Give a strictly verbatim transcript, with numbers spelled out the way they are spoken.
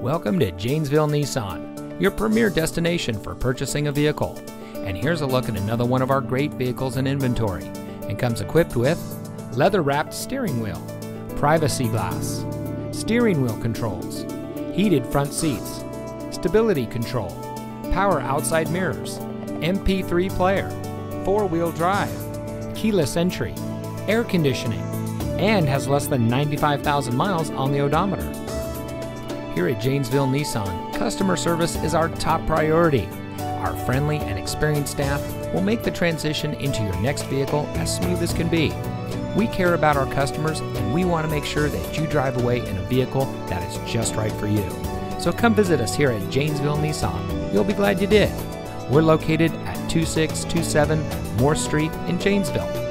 Welcome to Janesville Nissan, your premier destination for purchasing a vehicle. And here's a look at another one of our great vehicles in inventory, and comes equipped with leather-wrapped steering wheel, privacy glass, steering wheel controls, heated front seats, stability control, power outside mirrors, M P three player, four-wheel drive, keyless entry, air conditioning, and has less than ninety-five thousand miles on the odometer. Here at Janesville Nissan, customer service is our top priority. Our friendly and experienced staff will make the transition into your next vehicle as smooth as can be. We care about our customers, and we want to make sure that you drive away in a vehicle that is just right for you. So come visit us here at Janesville Nissan. You'll be glad you did. We're located at two six two seven Morse Street in Janesville.